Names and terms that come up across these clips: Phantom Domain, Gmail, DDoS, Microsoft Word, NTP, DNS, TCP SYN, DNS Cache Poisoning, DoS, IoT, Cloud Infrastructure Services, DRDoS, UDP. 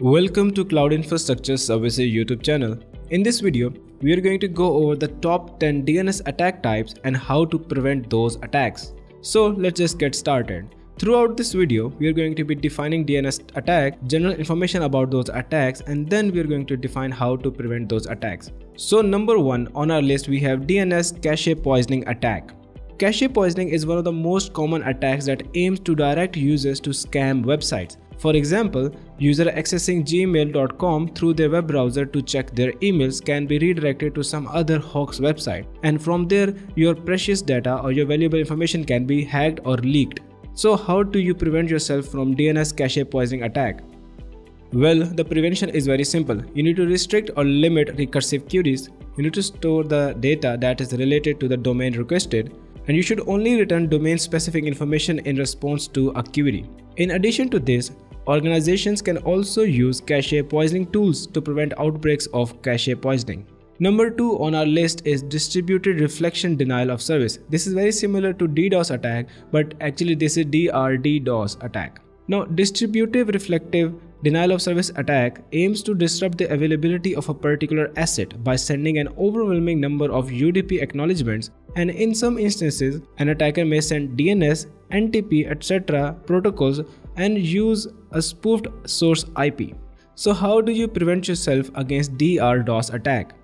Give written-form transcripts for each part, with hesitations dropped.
Welcome to Cloud Infrastructure Services YouTube channel. In this video, we are going to go over the top 10 DNS attack types and how to prevent those attacks. So let's just get started. Throughout this video, we are going to be defining DNS attack, general information about those attacks, and then we are going to define how to prevent those attacks. So number 1 on our list, we have DNS cache poisoning attack. Cache poisoning is one of the most common attacks that aims to direct users to scam websites. For example, user accessing gmail.com through their web browser to check their emails can be redirected to some other hoax website, and from there your precious data or your valuable information can be hacked or leaked. So how do you prevent yourself from DNS cache poisoning attack? Well, the prevention is very simple. You need to restrict or limit recursive queries. You need to store the data that is related to the domain requested, and you should only return domain-specific information in response to a query. In addition to this, organizations can also use cache poisoning tools to prevent outbreaks of cache poisoning. Number 2 on our list is distributed reflection denial of service. This is very similar to DDoS attack, but actually this is DRDoS attack. Now, distributive reflective denial of service attack aims to disrupt the availability of a particular asset by sending an overwhelming number of UDP acknowledgements, and in some instances, an attacker may send DNS, NTP, etc. protocols and use a spoofed source IP. So how do you prevent yourself against DRDoS attack?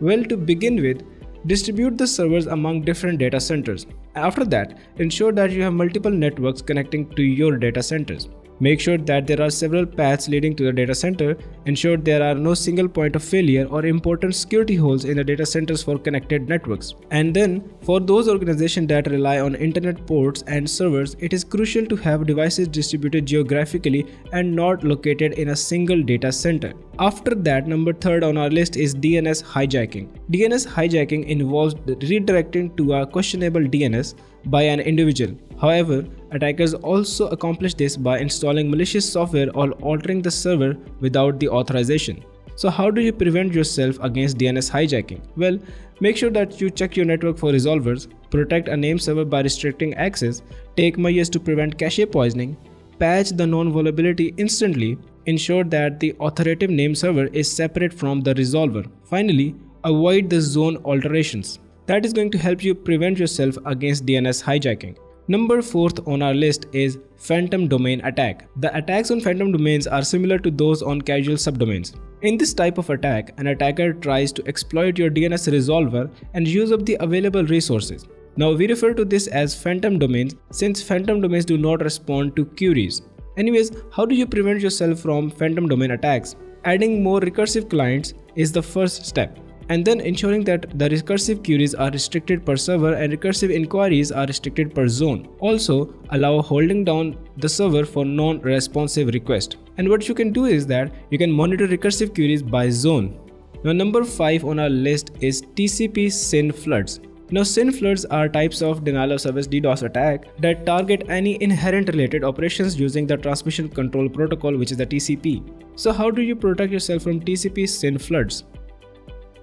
Well, to begin with, distribute the servers among different data centers. After that, ensure that you have multiple networks connecting to your data centers. Make sure that there are several paths leading to the data center. Ensure there are no single point of failure or important security holes in the data centers for connected networks. And then, for those organizations that rely on internet ports and servers, it is crucial to have devices distributed geographically and not located in a single data center. After that, number 3 on our list is DNS hijacking. DNS hijacking involves redirecting to a questionable DNS by an individual. However, attackers also accomplish this by installing malicious software or altering the server without the authorization. So how do you prevent yourself against DNS hijacking? Well, make sure that you check your network for resolvers, protect a name server by restricting access, take measures to prevent cache poisoning, patch the non-vulnerability instantly, ensure that the authoritative name server is separate from the resolver. Finally, avoid the zone alterations. That is going to help you prevent yourself against DNS hijacking. Number 4th on our list is phantom domain attack. The attacks on phantom domains are similar to those on casual subdomains. In this type of attack, an attacker tries to exploit your DNS resolver and use up the available resources. Now, we refer to this as phantom domains since phantom domains do not respond to queries. Anyways, how do you prevent yourself from phantom domain attacks? Adding more recursive clients is the first step, and then ensuring that the recursive queries are restricted per server and recursive inquiries are restricted per zone. Also, allow holding down the server for non-responsive requests. And what you can do is that you can monitor recursive queries by zone. Now, number 5 on our list is TCP SYN floods. Now, SYN floods are types of denial of service DDoS attack that target any inherent related operations using the transmission control protocol, which is the TCP. So how do you protect yourself from TCP SYN floods?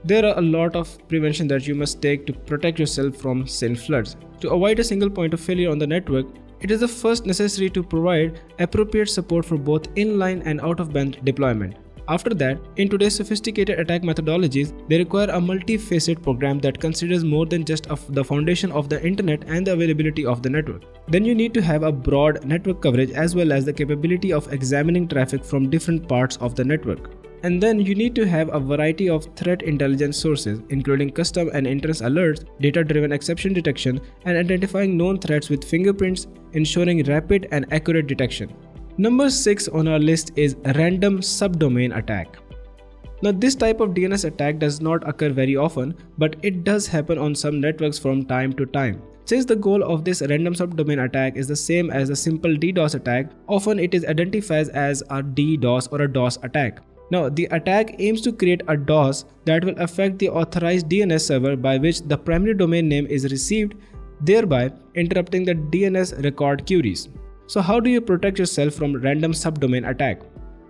There are a lot of prevention that you must take to protect yourself from SYN floods. To avoid a single point of failure on the network, it is the first necessary to provide appropriate support for both inline and out-of-band deployment. After that, in today's sophisticated attack methodologies, they require a multi-faceted program that considers more than just the foundation of the internet and the availability of the network. Then you need to have a broad network coverage as well as the capability of examining traffic from different parts of the network. And then you need to have a variety of threat intelligence sources, including custom and inference alerts, data-driven exception detection, and identifying known threats with fingerprints, ensuring rapid and accurate detection. Number 6 on our list is random subdomain attack. Now, this type of DNS attack does not occur very often, but it does happen on some networks from time to time. Since the goal of this random subdomain attack is the same as a simple DDoS attack, often it is identified as a DDoS or a DOS attack. Now, the attack aims to create a DOS that will affect the authorized DNS server by which the primary domain name is received, thereby interrupting the DNS record queries. So how do you protect yourself from random subdomain attack?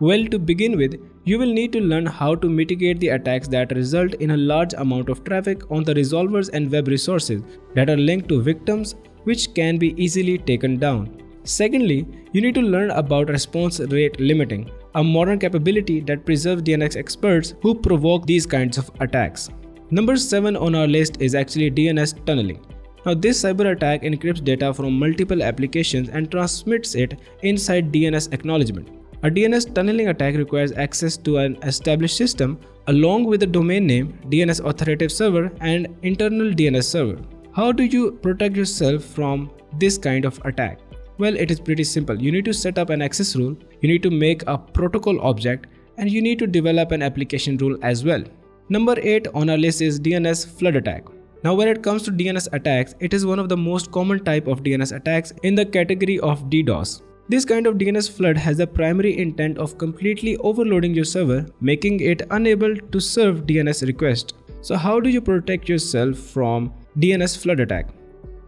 Well, to begin with, you will need to learn how to mitigate the attacks that result in a large amount of traffic on the resolvers and web resources that are linked to victims, which can be easily taken down. Secondly, you need to learn about response rate limiting, a modern capability that preserves DNS experts who provoke these kinds of attacks. Number 7 on our list is actually DNS tunneling. Now, this cyber attack encrypts data from multiple applications and transmits it inside DNS acknowledgement. A DNS tunneling attack requires access to an established system along with the domain name, DNS authoritative server, and internal DNS server. How do you protect yourself from this kind of attack? Well, it is pretty simple. You need to set up an access rule, you need to make a protocol object, and you need to develop an application rule as well. Number 8 on our list is DNS flood attack. Now, when it comes to DNS attacks, it is one of the most common type of DNS attacks in the category of DDoS. This kind of DNS flood has the primary intent of completely overloading your server, making it unable to serve DNS requests. So how do you protect yourself from DNS flood attack?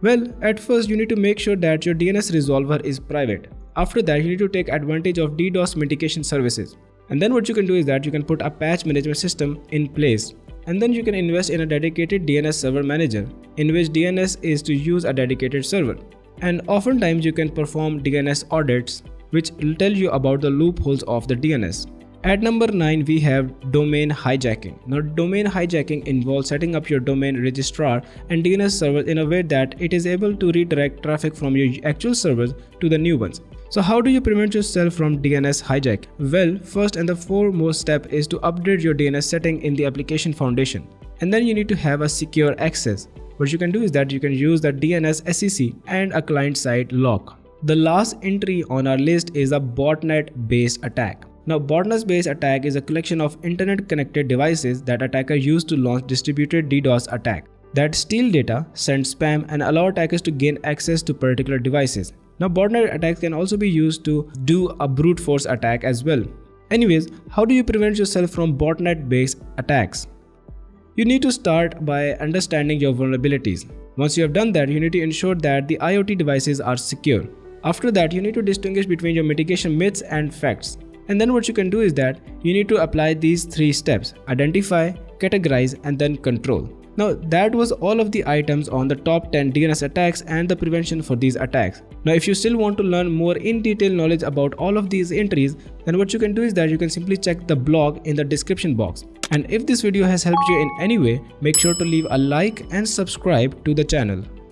Well, at first you need to make sure that your DNS resolver is private. After that, you need to take advantage of DDoS mitigation services. And then what you can do is that you can put a patch management system in place. And then you can invest in a dedicated DNS server manager, in which DNS is to use a dedicated server. And oftentimes you can perform DNS audits, which will tell you about the loopholes of the DNS. At number 9, we have domain hijacking. Now, domain hijacking involves setting up your domain registrar and DNS servers in a way that it is able to redirect traffic from your actual servers to the new ones. So how do you prevent yourself from DNS hijack? Well, first and the foremost step is to update your DNS setting in the application foundation. And then you need to have a secure access. What you can do is that you can use the DNS SEC and a client-side lock. The last entry on our list is a botnet-based attack. Now, botnet-based attack is a collection of internet-connected devices that attackers use to launch distributed DDoS attack that steal data, send spam, and allow attackers to gain access to particular devices. Now, botnet attacks can also be used to do a brute force attack as well. Anyways, how do you prevent yourself from botnet-based attacks? You need to start by understanding your vulnerabilities. Once you have done that, you need to ensure that the IoT devices are secure. After that, you need to distinguish between your mitigation myths and facts. And then what you can do is that you need to apply these 3 steps: identify, categorize, and then control. Now, that was all of the items on the top 10 DNS attacks and the prevention for these attacks. Now, if you still want to learn more in detail knowledge about all of these entries, then what you can do is that you can simply check the blog in the description box. And if this video has helped you in any way, make sure to leave a like and subscribe to the channel.